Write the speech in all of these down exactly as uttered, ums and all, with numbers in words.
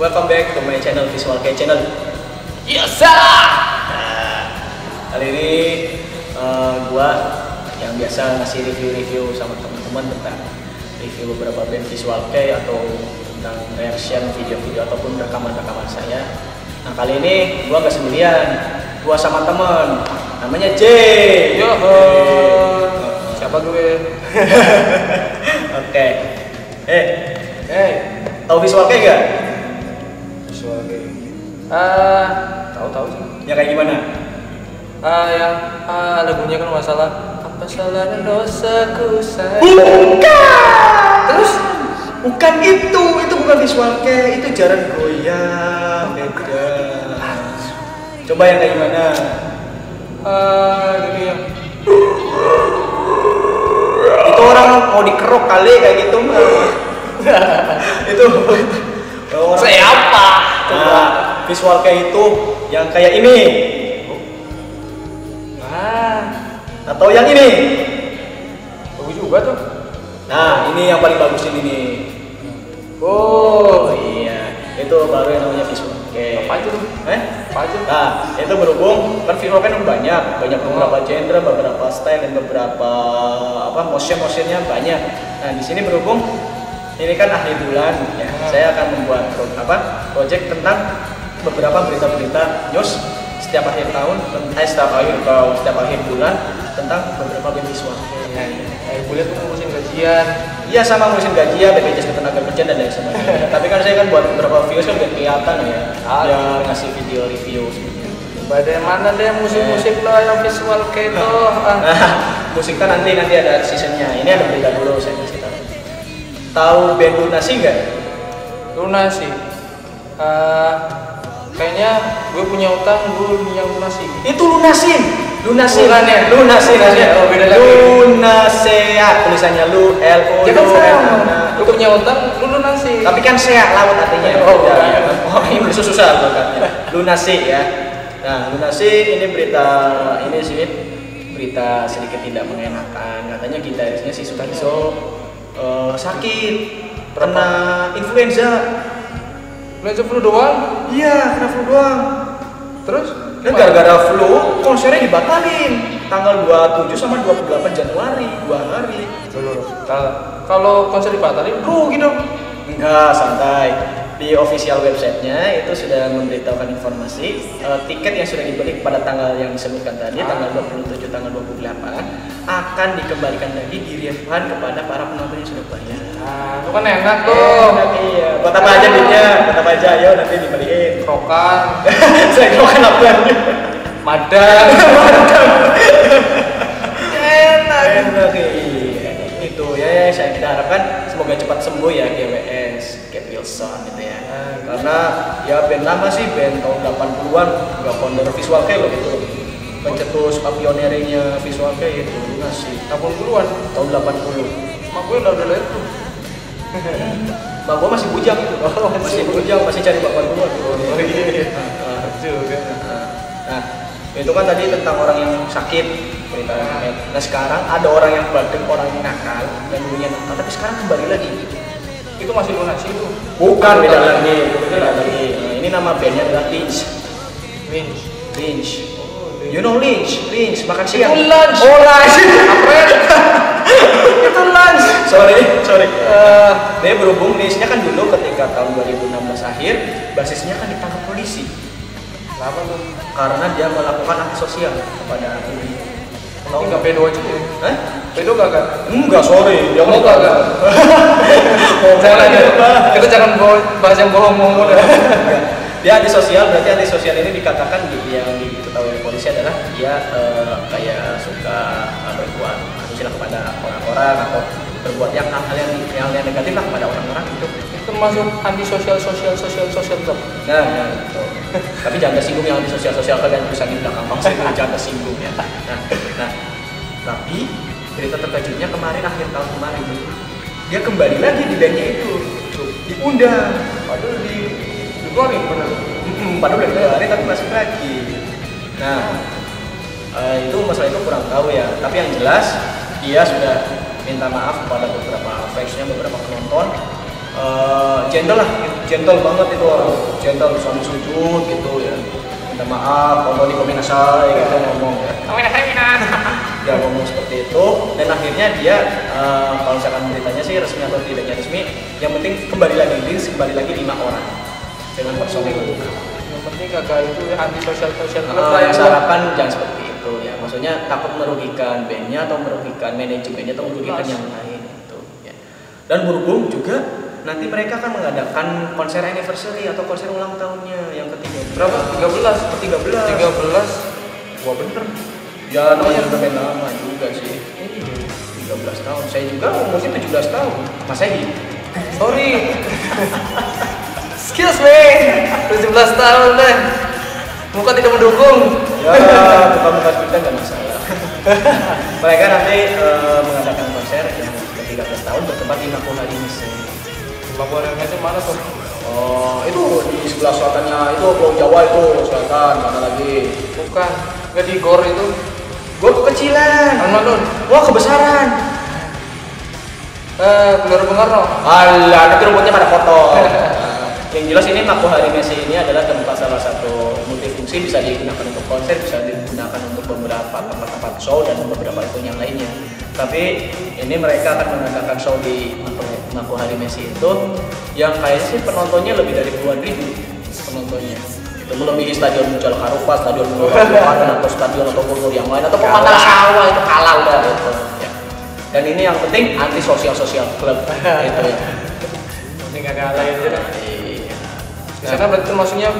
Welcome back to my channel Visual Kei Channel. Yes sir. Nah, kali ini uh, gua yang biasa ngasih review-review sama teman-teman tentang review beberapa band Visual Kei atau tentang reaction video-video ataupun rekaman-rekaman saya. Nah kali ini gua gak sendirian, gua sama temen namanya J. Yoho. Siapa gue? Oke. Eh, eh, tahu Visual Kei gak? Visual Kei. Ah, tahu-tahu sih. Ya kayak gimana? Ah ya, ah lagunya kan masalah. Kesalahan dosaku saya. Bukan! Terus? Bukan itu, itu bukan Visual Kei, itu jaran goyang. Beda. Coba yang kayak gimana? Uh, gini ya. Itu orang mau dikerok kali kayak gitu. Itu orang siapa? Nah, Visual Kei itu yang kayak ini. Atau yang ini bagus juga tuh. Nah ini yang paling bagus ini nih. Oh iya, itu baru yang namanya Visual Kei. Apa aja tuh? Eh? Apa aja? Nah itu berhubung kan Visual Kei kan banyak banyak beberapa genre, beberapa style dan beberapa apa motion motionnya banyak. Nah di sini berhubung ini kan akhir bulan ya, hmm. saya akan membuat apa project tentang beberapa berita-berita news setiap akhir tahun, eh, setiap akhir atau setiap akhir bulan tentang beberapa band Visual Kei. Nah, akhir bulan tuh ngurusin gajian. Iya sama ngurusin gajian, B P J S ketenaga kerjaan dan lain sebagainya. Tapi kan saya kan buat beberapa views kan biar kelihatan ya, biar ngasih video review seperti itu. Bagaimana deh musik-musik lo yang Visual Kei itu? Musik kan nanti nanti ada seasonnya. Ini ada berita dulu saya kasih tahu. Tahu band Luna Sea nggak? Luna Sea. Kayaknya gue punya utang, gue punya lunasin. Itu lunasin, lunasin, bukan ya? Lunasin, lunasin. Oh beda lagi. Lunaseat, tulisannya lu L O N A. Lu punya utang, lu lunasin. Tapi kan seat laut artinya. Oh iya. Oh ini bener susah logatnya. Lunasin ya. Nah lunasin ini berita ini sih berita sedikit tidak mengenakan. Katanya gitarisnya si Sutanso sakit, pernah influenza. Influenza flu doang? Iya, kena flu doang. Terus? Dan gara-gara flu, konsernya dibatalin tanggal dua puluh tujuh sama dua puluh delapan Januari, dua hari. Kalau konser dibatalin, rugi dong. Enggak, santai. Di official websitenya itu sudah memberitahukan informasi uh, tiket yang sudah dibeli pada tanggal yang disebutkan tadi, ah. tanggal dua puluh tujuh, tanggal dua puluh delapan akan dikembalikan lagi, direfund kepada para penonton yang sudah bayar. Nah, itu kan enak tuh. Iya, buat apa aja duitnya, buat apa aja, ayo nanti dibeliin. Krokan. Saya krokan apa? Madang. Madang. Enak. Enak, iya. Itu ya, saya kita harapkan semoga cepat sembuh ya G W S. Wilson gitu ya, nah, karena ya band lama sih, band tahun delapan puluhan nggak founder Visual Kei loh itu, pencetus pioneringnya Visual Kei itu Luna Sea delapan puluhan, tahun delapan puluh. Mak gue udah udah lahir tuh, mak gue masih bujang itu, oh, masih bujang masih cari bapak gue tuh. Oh iya, juga. Nah itu kan tadi tentang orang yang sakit berita. Nah sekarang ada orang yang badeng, orang yang nakal dan dunia nakal, tapi sekarang kembali lagi. Itu masih Luna Sea itu? Bukan, beda lagi. Ini nama bandnya adalah Lynch. Lynch. Lynch. You know Lynch? Lynch, makan siang. Itu lunch. Oh lunch. Apa ya? Itu lunch. Sorry, sorry. Dia berhubung Lynchnya kan dulu ketika tahun dua ribu enam belas akhir, basisnya kan ditangkap polisi. Kenapa tuh? Karena dia melakukan aksi sosial kepada publik. Tahu nggak pedo aja tuh? Hah? Pedo gak kan? Enggak, sorry. Dia mau gak kan? Jangan aja. Kita jangan bahas yang bolong-bolong. Dia anti sosial, berarti anti sosial ini dikatakan yang diketahui oleh polisi adalah dia kayak suka berbuat asusila kepada orang-orang atau berbuat yang hal-hal yang negatif lah kepada orang-orang itu. Itu masuk anti sosial, sosial, sosial, sosial tuh. Nah, itu. Tapi jangan tersinggung yang anti sosial, sosial kalian tulisan di belakang bangsa itu jangan tersinggung ya. Nah, tapi cerita terkejutnya kemarin akhir tahun kemarin dia kembali lagi di bandnya itu diundang padahal di dikeluarin benar padahal udah dikeluarin tapi masih lagi. Nah uh, itu masalah itu kurang tahu ya, tapi yang jelas dia sudah minta maaf kepada beberapa fansnya, beberapa penonton, uh, gender lah gentle banget itu orang, gentle, sambil sujud gitu ya, minta maaf, kalau di kominasai gitu ngomong ya, kominasai minan ya ngomong seperti itu. Dan akhirnya dia uh, kalau misalkan beritanya sih resmi atau tidaknya resmi, yang penting kembali lagi Lynch, kembali lagi lima orang dengan personil. Yang penting gagal itu ya, anti sosial sosial uh, yang saya harapkan jangan seperti itu ya, maksudnya takut merugikan bandnya atau merugikan manajemennya atau merugikan yang lain itu ya. Dan berhubung juga nanti mereka akan mengadakan konser anniversary atau konser ulang tahunnya yang ketiga. Berapa? tiga belas? tiga belas. tiga belas. Wah bener. Ya namanya udah band lama juga sih. tiga belas tahun. Saya juga umurnya tujuh belas tahun. Mas Egi. Sorry. Excuse me. tujuh belas tahun deh. Muka tidak mendukung. Ya, muka-muka kita nggak masalah. Mereka nanti uh, mengadakan konser yang tiga belas tahun bertempat di Nakona Indonesia. Laporannya itu mana tuh? Oh, itu di sebelah selatannya, itu Pulau Jawa itu selatan, mana lagi? Bukan, nggak di Gor itu? Gor kekecilan. Alun-alun. Wah kebesaran. Eh, Gelora Bung Karno. Alah, nanti rumputnya pada kotor. Yang jelas ini Makuhari Messe ini adalah tempat salah satu multifungsi, bisa digunakan untuk konser, bisa digunakan untuk beberapa tempat-tempat show dan beberapa event yang lainnya. Tapi ini mereka akan mengadakan show di Makuhari Messe itu yang kayaknya sih penontonnya lebih dari puluhan ribu penontonnya. Itu melebihi stadion Muncul Harupa, stadion Muncul Harupa, atau stadion atau purwur yang lain, atau pemantar sawah itu halal banget gitu. Ya. Dan ini yang penting anti sosial-sosial club itu ya. Penting ada lain aja. Iya. Di sana berarti maksudnya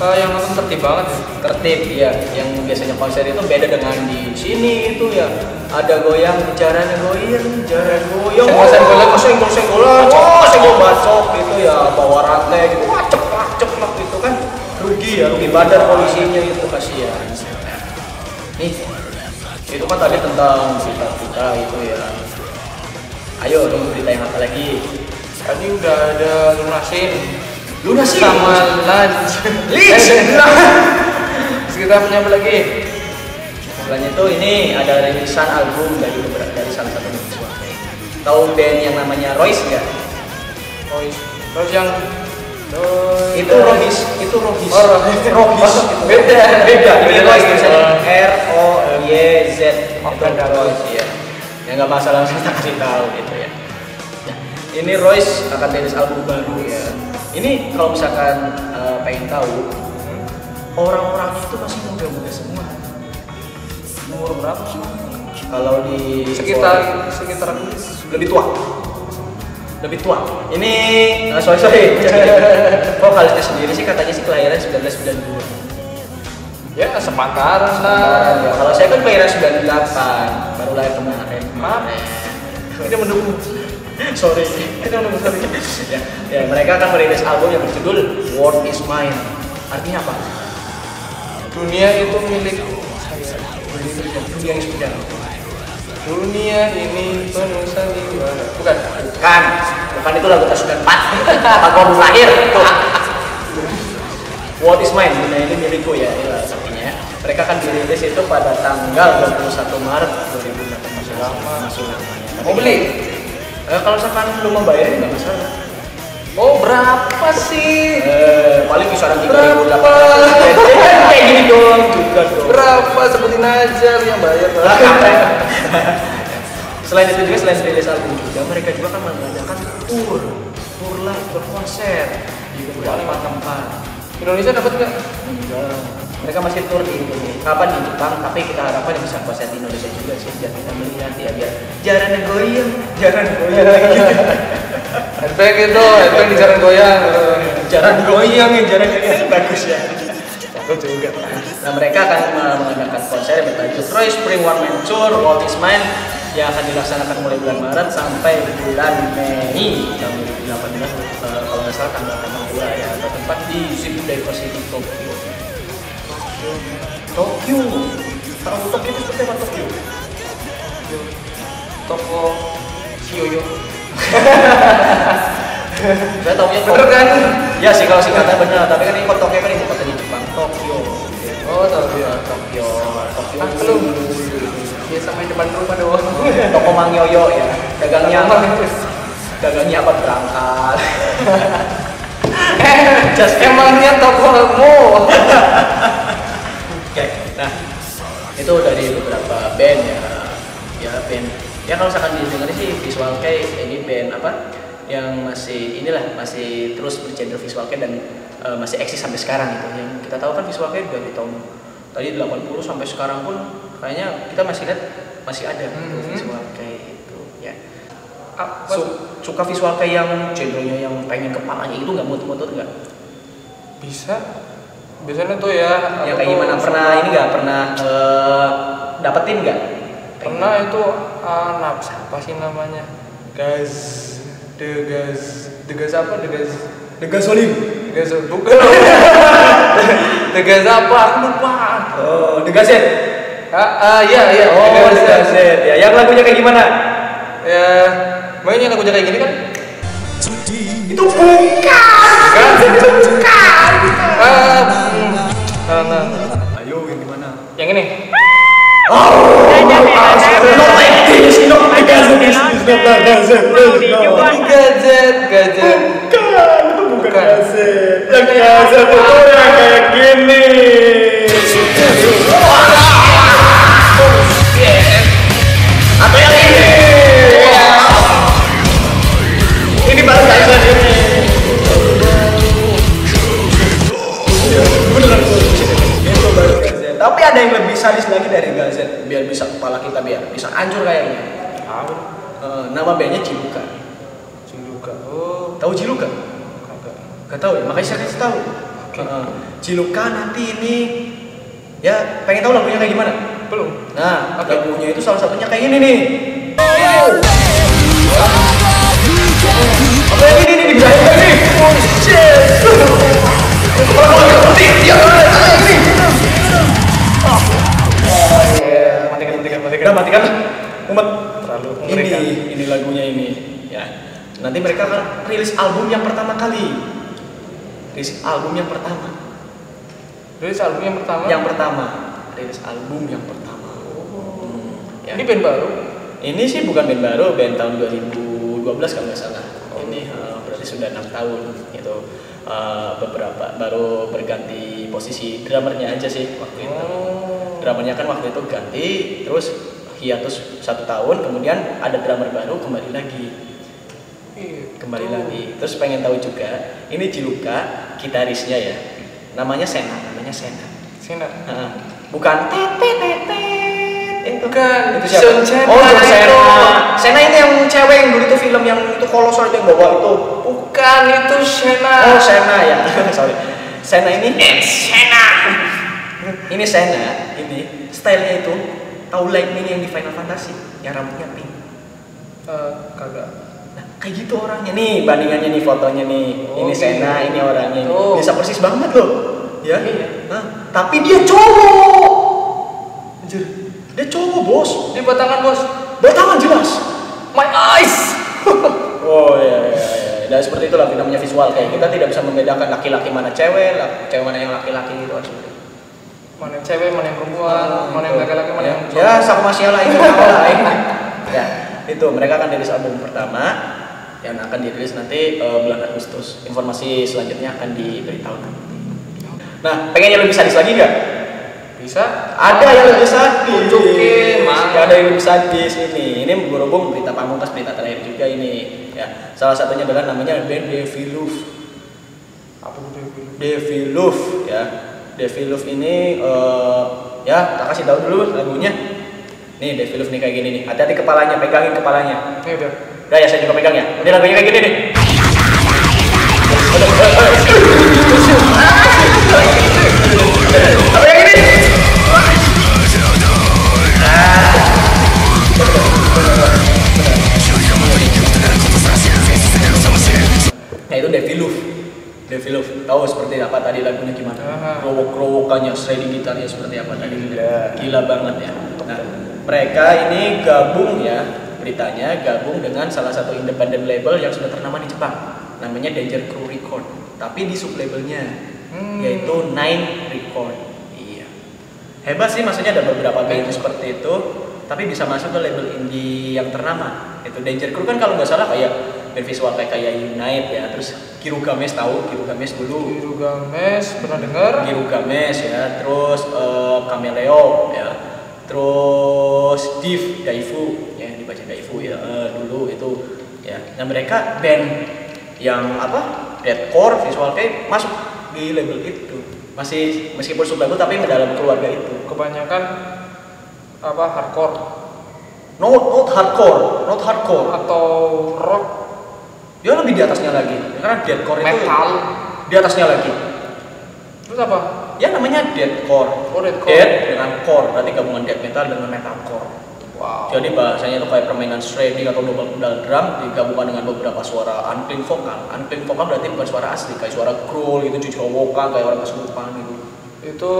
Uh, yang nonton tertib banget ya? Tertib ya, yang biasanya konser itu beda dengan di sini itu ya. Ada goyang, jaran goyang, jaran goyang, gosen goyang, gosen gosen goyang, gosen goyang bacok gitu ya, bawa rantai gitu, wacep wacep lah gitu kan. Rugi ya, rugi badan polisinya itu, kasihan. Nih, itu kan tadi tentang berita-berita itu ya. Ayo dong berita yang apa lagi? Tadi udah ada lunasin. Luna Sea sama Lynch. Lynch. Kita punya apa lagi? Selain itu ini ada rilisan album dari beberapa dari salah satu musisi. Tahu band yang namanya Royz nggak? Royz. Royz yang Royz. Itu Royz. Itu Royz. Oh, Royz. Beda. Beda. Ini Royz misalnya. R O Y Z. Itu Royz ya. Ya nggak masalah saya kasih tahu gitu ya. Ini Royz akan rilis album baru ya. Ini kalau misalkan uh, pengen tahu, orang-orang itu masih muda-muda semua. Umur berapa sih? Kalau di sekitar sekitar lebih tua, lebih tua. Ini uh, sorry sorry. Vokalisnya sendiri sih katanya sih kelahiran seribu sembilan ratus sembilan puluh dua. Ya sepantaran lah. Ya, kalau saya kan kelahiran sembilan puluh delapan, baru lahir kemarin. Maaf, ini mendukung. Sorry, kita ngomong sorry. Ya, ya, mereka akan merilis album yang berjudul World Is Mine. Artinya apa? Dunia itu milik saya. Dunia yang sudah. Dunia ini penuh sandiwara. Bukan, bukan. Bukan itu lagu tahun sembilan puluh empat. Pak Guru lahir. World Is Mine. Dunia ini milikku ya. Inilah artinya. Mereka akan dirilis itu pada tanggal dua puluh satu Maret dua ribu delapan belas. Masuk namanya. Mau beli? Eh, kalau misalkan belum membayar nggak masalah. Oh berapa sih? Eh, paling kisaran tiga ribu delapan ratus. Kayak gini dong juga dong. Berapa seperti Najar yang bayar? Selain itu juga, selain rilis album juga, mereka juga akan mengadakan tour, tour live, tour konser di beberapa tempat. Indonesia dapat nggak? Enggak. Mereka masih tour di Indonesia. Kapan di Jepang? Tapi kita harapkan bisa konser di Indonesia juga sih. Biar kita melihat ya, biar jaran goyang, jaran goyang lagi. Efek itu, efek di jaran goyang, jaran goyang yang jaran goyang bagus ya. Bagus juga. Nah mereka akan mengadakan konser bertajuk Troy Spring One Men Tour, World Is Mine, yang akan dilaksanakan mulai bulan Maret sampai bulan Mei tahun dua ribu delapan belas kalau nggak salah tanggal tanggal ya, bertempat di City University Tokyo. Tokyo, tahu Tokyo itu seperti apa Tokyo? Toko Kiyoyo. Saya tahunya bener kan? Ya sih kalau singkatnya bener, tapi kan ini Tokyo kan ini kota di Jepang, Tokyo. Oh Tokyo, Tokyo, Tokyo. Ya sama depan rumah doang. Toko Mang Yoyo ya, dagangnya apa? Dagangnya apa berangkat? Emangnya tokomu. Oke, nah itu dari beberapa band ya, ya band. Ya kalau misalkan didengar sih Visual Kei ini band apa yang masih inilah masih terus bergenre Visual Kei dan uh, masih eksis sampai sekarang gitu. Yang kita tahu kan Visual Kei dari tahun tadi delapan puluh sampai sekarang pun kayaknya kita masih lihat masih ada gitu, mm-hmm. Visual Kei itu ya. Apa? So, suka Visual Kei yang genrenya yang pengen kepalanya itu nggak mutut-mutut nggak? Bisa. Biasanya tuh ya. Ya kayak gimana? Pernah ini nggak? Pernah uh, dapetin nggak? Pernah itu anak uh, apa sih namanya? Gaz, de gaz, de gaz apa? De gaz, de gasolim. Gaz bukan. De gaz apa? Aku lupa. Oh, de gazet. Ah, ah, iya iya. Oh, de gazet. Ya, yang lagunya kayak gimana? Ya, mainnya lagunya kayak gini kan? Itu bukan. Itu bukan. Ah, nah, nah. Ayo yang gimana? Yang ini. Oh, tapi ada yang lebih sadis lagi dari GazettE biar bisa kepala kita biar bisa hancur kayaknya. Tahu. Uh, nama bandnya Jiluka. Jiluka. Oh. Tahu Jiluka? Kagak. Gak tahu ya. Makanya saya kasih tahu. Okay. Uh, Jiluka nanti ini ya pengen tahu lagunya kayak gimana? Belum. Nah, okay. Lagunya itu salah satunya kayak ini nih. Oh. Apa yang ini nih di belakang ini? Oh shit. Kalau mau ngerti dia udah salah ini. Oh. Yeah. Matikan, matikan, matikan. Udah matikan lah. Umat. Terlalu mengerikan. Ini, ini lagunya ini. Ya. Nanti mereka akan rilis album yang pertama kali. Rilis album yang pertama. Rilis album yang pertama. Yang pertama. Rilis album yang pertama. Oh. Ya. Ini band baru. Ini sih bukan band baru, band tahun dua ribu dua belas kalau nggak salah. Oh. Ini uh, berarti sudah enam tahun gitu. Uh, beberapa baru berganti posisi drummernya aja sih waktu itu. Oh. Drummernya kan waktu itu ganti, terus hiatus satu tahun, kemudian ada drummer baru kembali lagi, itu. Kembali lagi. Terus pengen tahu juga, ini Jiluka gitarisnya ya, namanya Sena, namanya Sena. Sena. Uh, bukan tete tete. Itu kan. Itu siapa? Sena. Oh Sena. Sena. Sena itu yang cewek yang dulu itu film yang itu kolosal itu yang bawa itu. Bukan itu Sena. Oh Sena ya. Sorry. Sena ini. Sena. Ini Sena. Ini stylenya itu. Tahu Lightning yang di Final Fantasy yang rambutnya pink? Uh, kagak. Nah kayak gitu orangnya nih bandingannya nih fotonya nih. Oh, ini Sena, iya. Ini orangnya. Oh. Bisa persis banget loh. Ya. Iya. Nah, tapi dia cowok. Anjir. Dia cowok bos. Dia batangan bos. Batangan jelas. My eyes. Oh ya, ya, ya. Dan seperti itulah namanya Visual Kei. Kita tidak bisa membedakan laki-laki mana cewek, cewek mana yang laki-laki gitu aja. Mana yang cewek, mana yang perempuan, oh, mana yang laki-laki, mana ya. Yang cowok. Ya, sama siapa lain, sama lain. Ya, itu mereka akan rilis album pertama yang akan dirilis nanti uh, bulan Agustus. Informasi selanjutnya akan diberitahu nanti. Nah, pengen yang lebih sadis lagi nggak? Bisa. Ada yang lebih sadis. Tunjukin, ada yang lebih sadis ini. Ini berhubung berita pamungkas berita terakhir juga ini. Ya, salah satunya adalah namanya band Deviloof. Apa itu Deviloof? Deviloof, ya. Deviloof ini, uh, ya, tak kasih tahu dulu lagunya. Nih, Deviloof nih kayak gini nih. Hati-hati kepalanya, pegangin kepalanya. Iya, udah. Udah ya, saya juga pegang ya. Ini lagunya kayak gini nih. Apa yang ini? Nah, itu Deviloof. Deviloof, tahu seperti apa tadi lagunya gimana? Rowok-rowokannya, shredding gitarnya seperti apa tadi? Gila. Gila banget ya. Nah, mereka ini gabung ya, beritanya gabung dengan salah satu independent label yang sudah ternama di Jepang. Namanya Danger Crew Record, tapi di sublabelnya, hmm. yaitu Nine Record. Iya. Hebat sih, maksudnya ada beberapa band seperti itu, tapi bisa masuk ke label indie yang ternama. Itu Danger Crew kan kalau nggak salah kayak band Visual Kei kayak Unite ya, terus Girugamesh tahu Girugamesh dulu. Girugamesh pernah dengar? Girugamesh ya, terus uh, Kameleo ya, terus Steve Daifu ya, dibaca Daifu ya uh, dulu itu ya. Nah mereka band yang apa? Deathcore Visual Kei masuk di label itu. Masih meskipun sub-label tapi dalam keluarga itu. Kebanyakan apa hardcore? No, not hardcore, not hardcore atau rock. Ya lebih di atasnya lagi. Karena deathcore itu metal di atasnya lagi. Terus apa? Ya namanya deathcore. Oh, deathcore. Death dengan core, berarti gabungan death metal dengan metalcore. Wow. Jadi bahasanya itu kayak permainan stringing atau double pedal drum digabungkan dengan beberapa suara unclean vokal. Unclean vokal berarti bukan suara asli, kayak suara growl gitu, cucowokan, kayak orang kesurupan gitu. Itu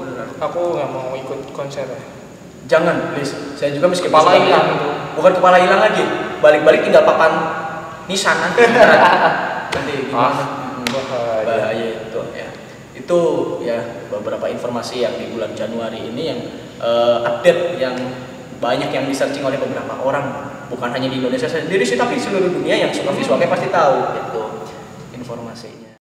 beneran. Aku nggak mau ikut konser. Jangan, please. Saya juga meskipun kepala hilang itu. Bukan kepala hilang lagi. Balik-balik tinggal papan nisan nanti. Nanti gimana? Bahaya. Bahaya itu ya. Itu ya beberapa informasi yang di bulan Januari ini yang uh, update yang banyak yang disearching oleh beberapa orang, bukan hanya di Indonesia sendiri sih tapi seluruh dunia yang suka Visual Kei pasti tahu itu informasi.